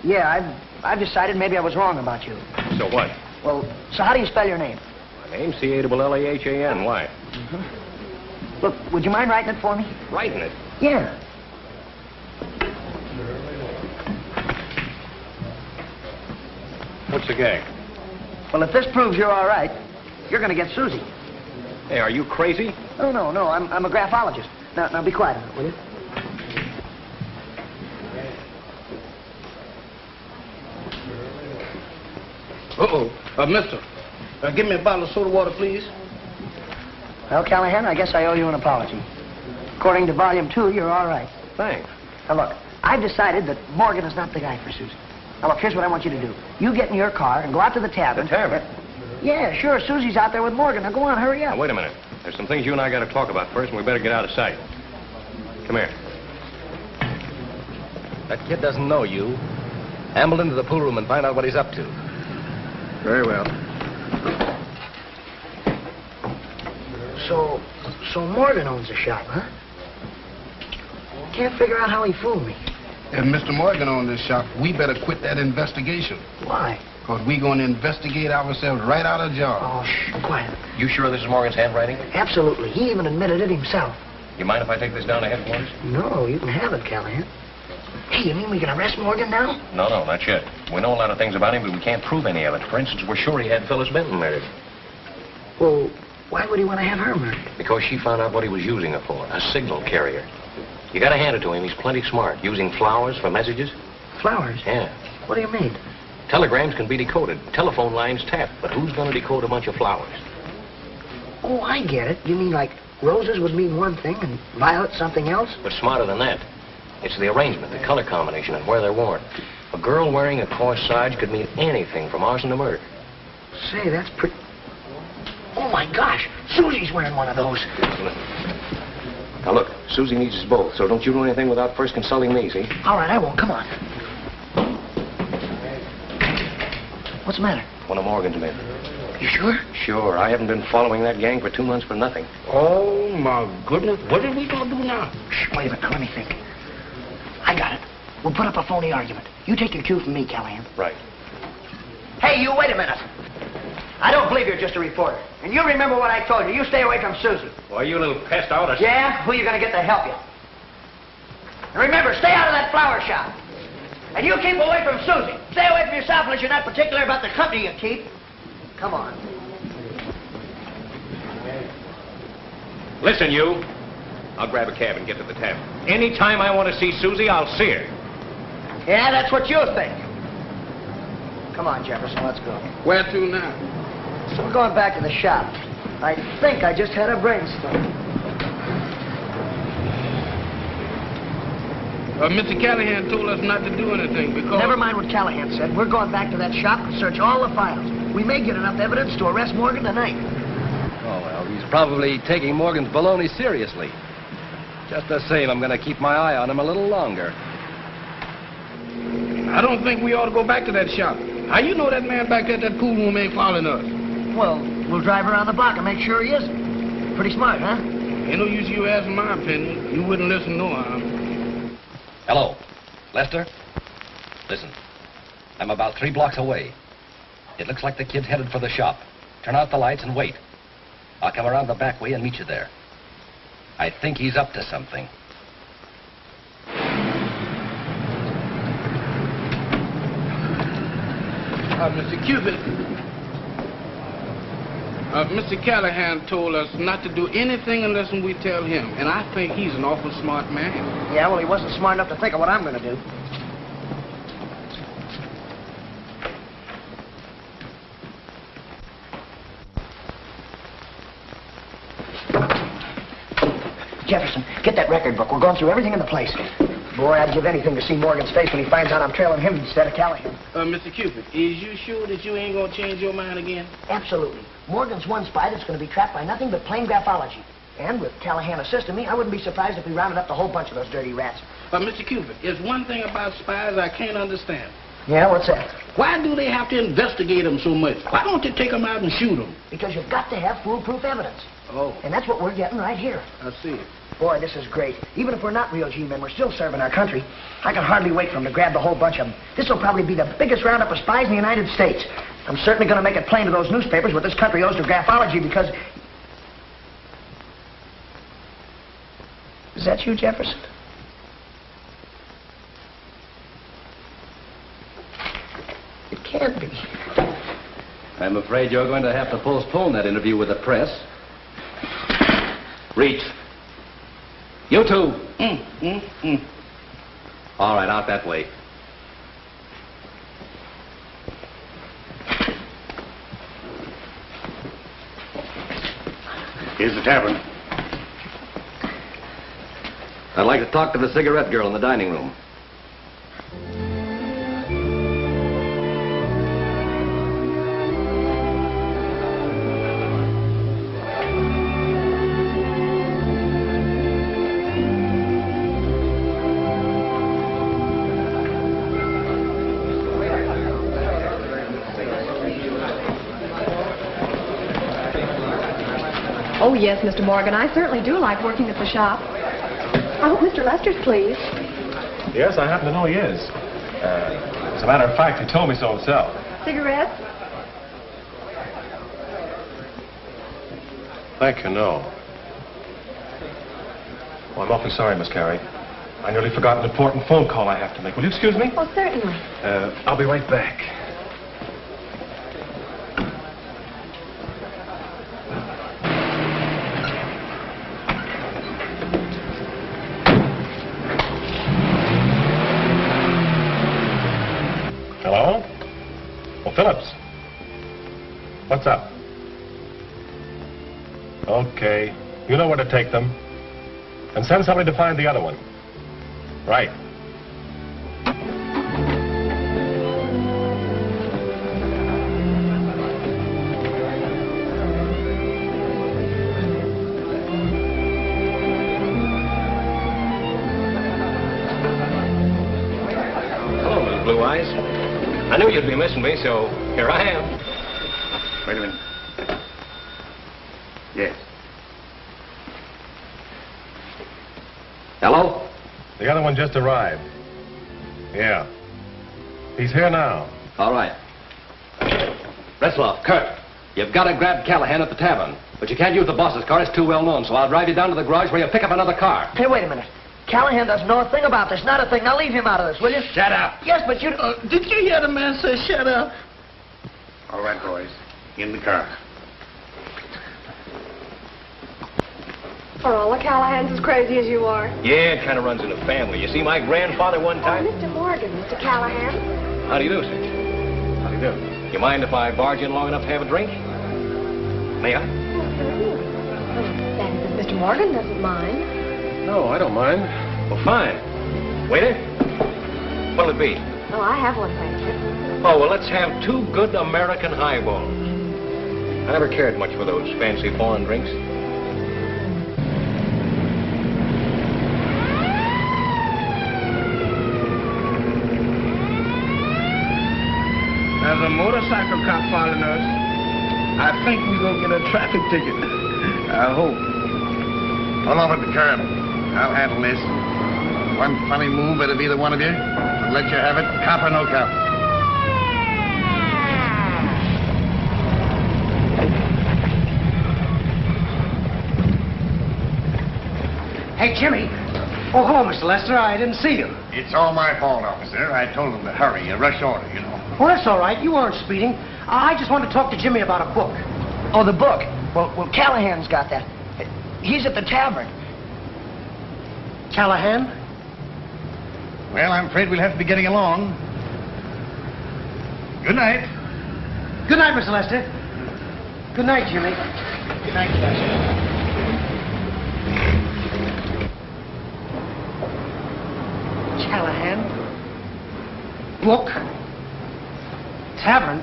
Yeah, I've, I've decided maybe I was wrong about you. So what? Well, so how do you spell your name? My name's C A L L A H A N. Why? Mm-hmm. Look, would you mind writing it for me? Writing it? Yeah. What's the gag? Well, if this proves you're all right, you're going to get Susie. Hey, are you crazy? Oh, no, no, I'm, I'm a graphologist. Now, now, be quiet a minute, will you? Uh-oh. Uh, mister, uh, give me a bottle of soda water, please. Well, Callahan, I guess I owe you an apology. According to volume two, you're all right. Thanks. Now, look, I've decided that Morgan is not the guy for Susie. Now, look, here's what I want you to do. You get in your car and go out to the tavern. The tavern? Yeah, sure. Susie's out there with Morgan. Now, go on, hurry up. Now, wait a minute. There's some things you and I got to talk about first, and we better get out of sight. Come here. That kid doesn't know you. Amble into the pool room and find out what he's up to. Very well. So, so Morgan owns the shop, huh? Can't figure out how he fooled me. If Mister Morgan owns this shop, we better quit that investigation. Why? Because we're going to investigate ourselves right out of job. Oh, shh, quiet. You sure this is Morgan's handwriting? Absolutely. He even admitted it himself. You mind if I take this down to headquarters? No, you can have it, Callahan. Hey, you mean we can arrest Morgan now? No, no, not yet. We know a lot of things about him, but we can't prove any of it. For instance, we're sure he had Phyllis Benton murdered. Well... why would he want to have her murdered? Because she found out what he was using her for, a signal carrier. You gotta hand it to him, he's plenty smart. Using flowers for messages. Flowers? Yeah. What do you mean? Telegrams can be decoded, telephone lines tapped, but who's going to decode a bunch of flowers? Oh, I get it. You mean like roses would mean one thing and violet something else? But smarter than that. It's the arrangement, the color combination, and where they're worn. A girl wearing a corsage could mean anything from arson to murder. Say, that's pretty... Oh, my gosh! Susie's wearing one of those. Now, look, Susie needs us both, so don't you do anything without first consulting me, see? All right, I won't. Come on. What's the matter? One of Morgan's men. You sure? Sure. I haven't been following that gang for two months for nothing. Oh, my goodness. What are we going to do now? Shh, wait a minute. Now, let me think. I got it. We'll put up a phony argument. You take your cue from me, Callahan. Right. Hey, you, wait a minute. I don't believe you're just a reporter. And you remember what I told you. You stay away from Susie. Why, you little pest out of... Yeah? Who are you going to get to help you? And remember, stay out of that flower shop. And you keep away from Susie. Stay away from yourself unless you're not particular about the company you keep. Come on. Listen, you. I'll grab a cab and get to the tavern. Any time I want to see Susie, I'll see her. Yeah, that's what you think. Come on, Jefferson, let's go. Where to now? So we're going back to the shop. I think I just had a brainstorm. Uh, Mister Callahan told us not to do anything because... Never mind what Callahan said. We're going back to that shop and search all the files. We may get enough evidence to arrest Morgan tonight. Oh, well, he's probably taking Morgan's baloney seriously. Just the same, I'm going to keep my eye on him a little longer. I don't think we ought to go back to that shop. How you know that man back there at that pool room ain't following us? Well, we'll drive around the block and make sure he isn't. Pretty smart, huh? Ain't no use you asking my opinion. You wouldn't listen no harm. Hello. Lester? Listen. I'm about three blocks away. It looks like the kid's headed for the shop. Turn out the lights and wait. I'll come around the back way and meet you there. I think he's up to something. Uh, Mister Cubitt, uh, Mister Callahan told us not to do anything unless we tell him, and I think he's an awful smart man. Yeah, well, he wasn't smart enough to think of what I'm going to do. Jefferson, get that record book. We're going through everything in the place. Boy, I'd give anything to see Morgan's face when he finds out I'm trailing him instead of Callahan. Uh, Mister Cupid, is you sure that you ain't gonna change your mind again? Absolutely. Morgan's one spy that's gonna be trapped by nothing but plain graphology. And with Callahan assisting me, I wouldn't be surprised if we rounded up the whole bunch of those dirty rats. Uh, Mister Cupid, there's one thing about spies I can't understand. Yeah, what's that? Why do they have to investigate them so much? Why don't you take them out and shoot them? Because you've got to have foolproof evidence. Oh. And that's what we're getting right here. I see it. Boy, this is great. Even if we're not real G-men, we're still serving our country. I can hardly wait for them to grab the whole bunch of them. This will probably be the biggest roundup of spies in the United States. I'm certainly going to make it plain to those newspapers what this country owes to graphology because... Is that you, Jefferson? It can't be. I'm afraid you're going to have to postpone that interview with the press. Reach. You too. Mm, mm, mm. All right, out that way. Here's the tavern. I'd like to talk to the cigarette girl in the dining room. Oh, yes, Mister Morgan, I certainly do like working at the shop. I hope Mister Lester's pleased. Yes, I happen to know he is. Uh, as a matter of fact, he told me so himself. Cigarettes? Thank you, no. Well, I'm awfully sorry, Miss Carey. I nearly forgot an important phone call I have to make. Will you excuse me? Oh, certainly. Uh, I'll be right back. What's up? Okay. You know where to take them. And send somebody to find the other one. Right. I knew you'd be missing me, so here I am. Wait a minute. Yes. Hello? The other one just arrived. Yeah. He's here now. All right. Retzlaff, Kurt, you've got to grab Callahan at the tavern. But you can't use the boss's car. It's too well known, so I'll drive you down to the garage where you pick up another car. Hey, wait a minute. Callahan doesn't know a thing about this, not a thing. Now leave him out of this, will you? Shut up. Yes, but you... Uh, did you hear the man say shut up? All right, boys. In the car. For all of Callahan's as crazy as you are. Yeah, it kind of runs in the family. You see my grandfather one time... Oh, Mister Morgan, Mister Callahan. How do you do, sir? How do you do? You mind if I barge in long enough to have a drink? May I? Well, Mister Morgan doesn't mind. No, I don't mind. Well, fine. Waiter, what'll it be? Oh, I have one, thank you. Oh, well, let's have two good American highballs. I never cared much for those fancy foreign drinks. There's a motorcycle cop following us. I think we're going to get a traffic ticket. I hope. Along with the curb. I'll handle this. One funny move out of either one of you. I'll let you have it, cop or no cop. Hey, Jimmy. Oh, hello, Mister Lester. I didn't see you. It's all my fault, officer. I told him to hurry. A rush order, you know. Well, that's all right. You weren't speeding. I just wanted to talk to Jimmy about a book. Oh, the book? Well, well, Callahan's got that. He's at the tavern. Callahan? Well, I'm afraid we'll have to be getting along. Good night. Good night, Mister Lester. Good night, Jimmy. Good night, Lester. Callahan? Book? Tavern?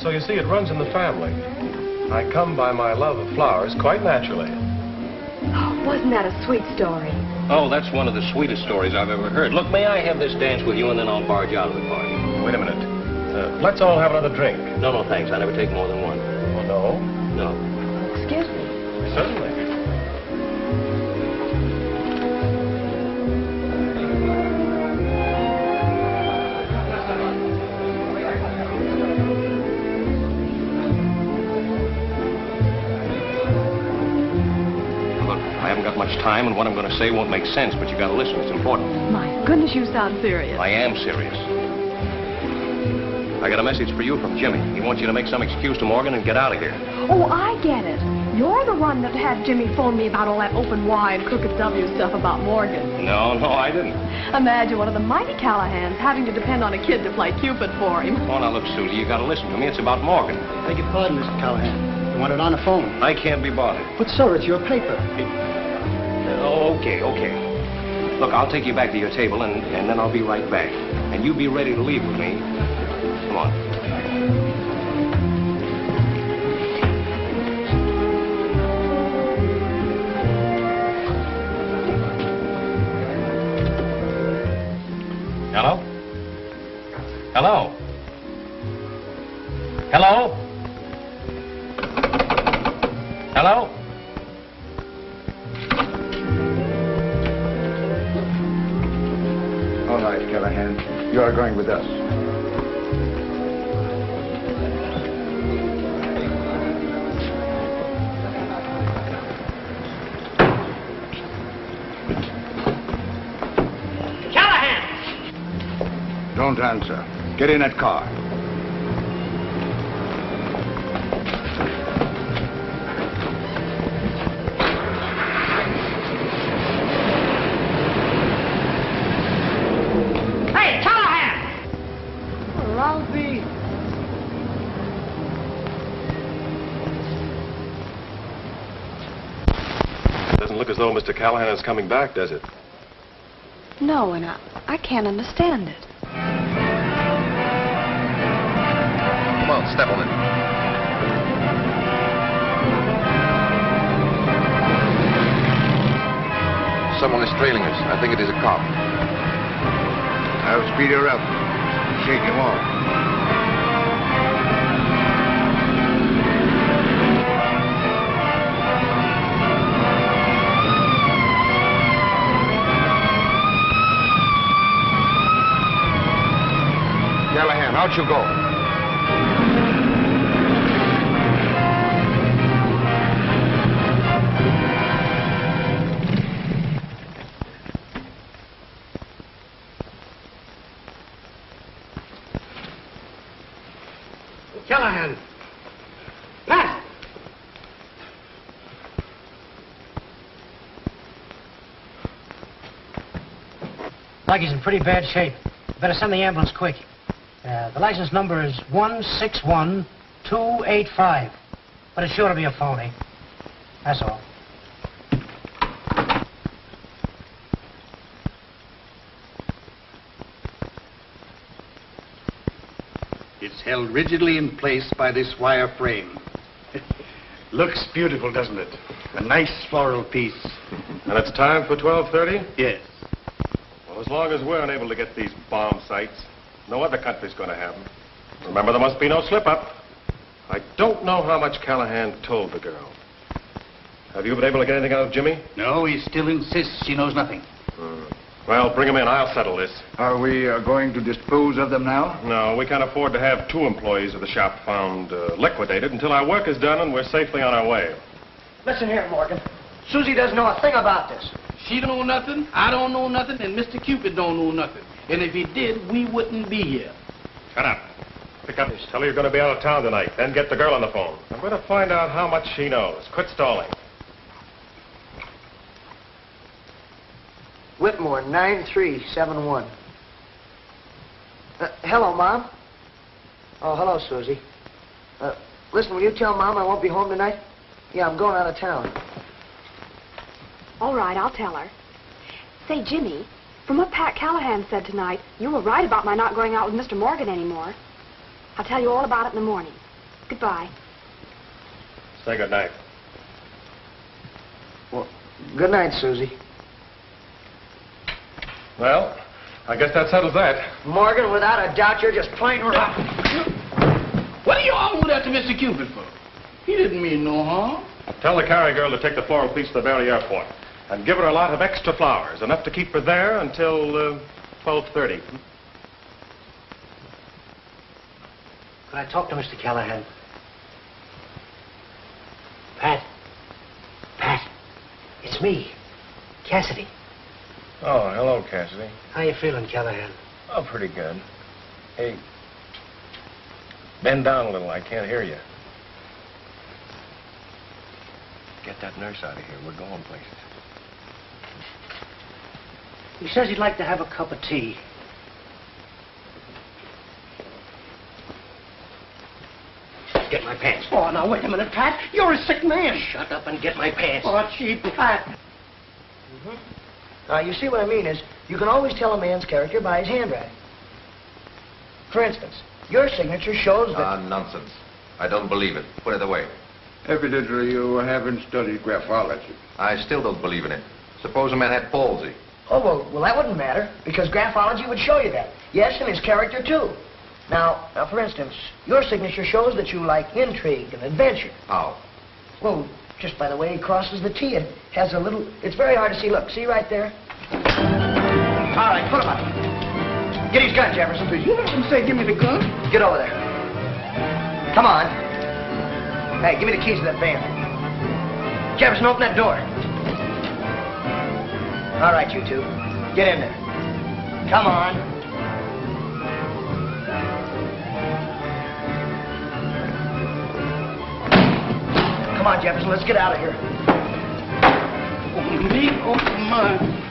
So you see, it runs in the family. I come by my love of flowers quite naturally. Oh, wasn't that a sweet story? Oh, that's one of the sweetest stories I've ever heard. Look, may I have this dance with you and then I'll barge out of the party? Wait a minute. Uh, let's all have another drink. No, no, thanks. I never take more than one. Oh, no? No. Excuse me. Certainly. Time and what I'm going to say won't make sense, but you got to listen. It's important. My goodness, you sound serious. I am serious. I got a message for you from Jimmy. He wants you to make some excuse to Morgan and get out of here. Oh, I get it. You're the one that had Jimmy phone me about all that open Y and crooked W stuff about Morgan. No, no, I didn't. Imagine one of the mighty Callahans having to depend on a kid to play Cupid for him. Oh, now look, Susie, you got to listen to me. It's about Morgan. Beg your pardon, Mister Callahan. You want it on the phone. I can't be bothered. But, sir, it's your paper. It... Oh, okay, okay. Look, I'll take you back to your table, and, and then I'll be right back. And you be ready to leave with me. Come on. Hello? Hello? Hello? Hello? Callahan, you are going with us. Callahan! Don't answer. Get in that car. Doesn't look as though Mister Callahan is coming back, does it? No, and I, I can't understand it. Come on, step on it. Someone is trailing us. I think it is a cop. I'll speed her up. Shake him off. Callahan, out you go. Callahan! Pat! Luggy's in pretty bad shape. Better send the ambulance quick. Uh, the license number is one six one two eight five. But it's sure to be a phony. That's all. Held rigidly in place by this wire frame. Looks beautiful, doesn't it? A nice floral piece. And it's time for twelve thirty? Yes. Well, as long as we're unable to get these bomb sites, no other country's going to have them. Remember, there must be no slip-up. I don't know how much Callahan told the girl. Have you been able to get anything out of Jimmy? No, he still insists she knows nothing. Mm. Well, bring them in. I'll settle this. Are we uh, going to dispose of them now? No, we can't afford to have two employees of the shop found uh, liquidated until our work is done and we're safely on our way. Listen here, Morgan. Susie doesn't know a thing about this. She don't know nothing, I don't know nothing, and Mister Cupid don't know nothing. And if he did, we wouldn't be here. Shut up. Pick up. Tell her you're going to be out of town tonight. Then get the girl on the phone. I'm going to find out how much she knows. Quit stalling. Whitmore, nine three seven one. Uh, hello, Mom. Oh, hello, Susie. Uh, listen, will you tell Mom I won't be home tonight? Yeah, I'm going out of town. All right, I'll tell her. Say, Jimmy, from what Pat Callahan said tonight, you were right about my not going out with Mister Morgan anymore. I'll tell you all about it in the morning. Goodbye. Say good night. Well, good night, Susie. Well, I guess that settles that. Morgan, without a doubt, you're just plain rotten. What do you all do that to Mister Cupid for? He didn't mean no harm. Tell the carry girl to take the floral piece to the Berry Airport and give her a lot of extra flowers, enough to keep her there until uh, twelve thirty. Could I talk to Mister Callahan? Pat. Pat. It's me, Cassidy. Oh, hello, Cassidy. How you feeling, Callahan? Oh, pretty good. Hey, bend down a little. I can't hear you. Get that nurse out of here. We're going places. He says he'd like to have a cup of tea. Get my pants. Oh, now, wait a minute, Pat. You're a sick man. Shut up and get my pants. Oh, gee, Pat. Mm-hmm. Now, you see what I mean is, you can always tell a man's character by his handwriting. For instance, your signature shows that... Ah, nonsense. I don't believe it. Put it away. Evidently, you haven't studied graphology. I still don't believe in it. Suppose a man had palsy. Oh, well, well, that wouldn't matter, because graphology would show you that. Yes, and his character, too. Now, now, for instance, your signature shows that you like intrigue and adventure. How? Well... just by the way he crosses the T and has a little... it's very hard to see. Look, see right there? All right, put him up. Get his gun, Jefferson, please. You heard him say, give me the gun. Get over there. Come on. Hey, give me the keys to that van. Jefferson, open that door. All right, you two. Get in there. Come on. Come on, Jefferson, let's get out of here. Oh, me? Oh, my.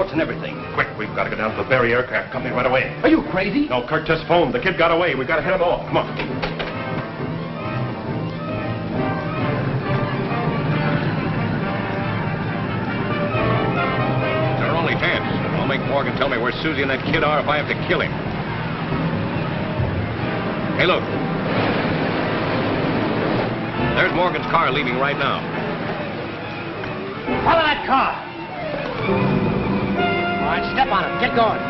reports and everything. Quick, we've got to go down to the Berry Aircraft Company right away. Are you crazy? No, Kurt just phoned. The kid got away. We've got to hit him off. Come on. Make Morgan tell me where Susie and that kid are if I have to kill him. Hey, look. There's Morgan's car leaving right now. Follow that car. All right, step on it. Get going.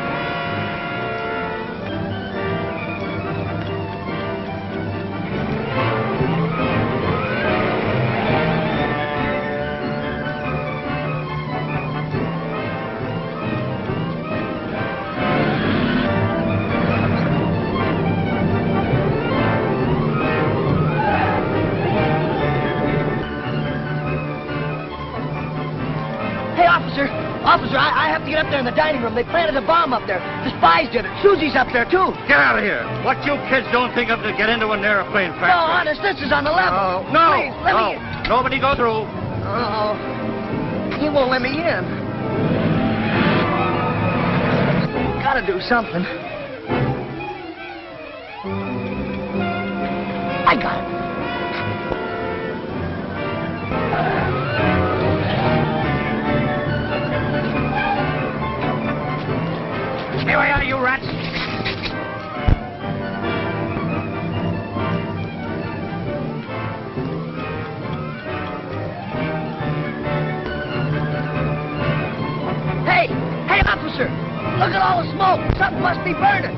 Officer, I, I have to get up there in the dining room. They planted a bomb up there. The spies did it. Susie's up there, too. Get out of here. What you kids don't think of to get into an airplane factory. No, honest, this is on the level. Uh, no, Please, let no. me in. Nobody go through. Uh-oh. He won't let me in. Gotta do something. I got it. Here we are, you rats. Hey! Hey, officer! Look at all the smoke! Something must be burning!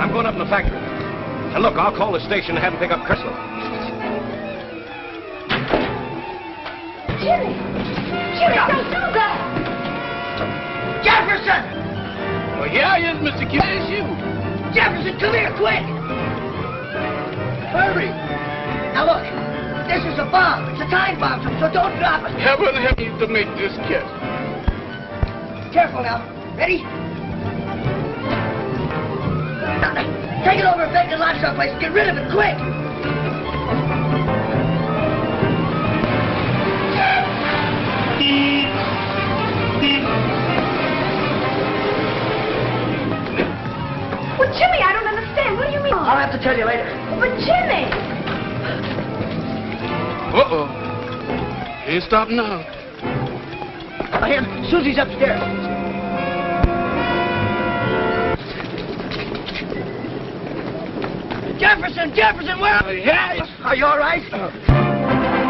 I'm going up in the factory. And look, I'll call the station and have him pick up Crystal. Jimmy! Jimmy, don't do that! Jefferson! Well, yeah, yes, Mister Q. That is you. Jefferson, come here, quick! Hurry! Now, look, this is a bomb. It's a time bomb, so don't drop it. Heaven help you to make this catch. Careful now. Ready? Take it over and make it lock someplace. Get rid of it, quick! Well, Jimmy, I don't understand. What do you mean? I'll have to tell you later. But Jimmy! Uh-oh. Can't stop now. I hear him. Susie's upstairs. Jefferson, Jefferson, where are you? Uh, yes. Are you all right? Uh.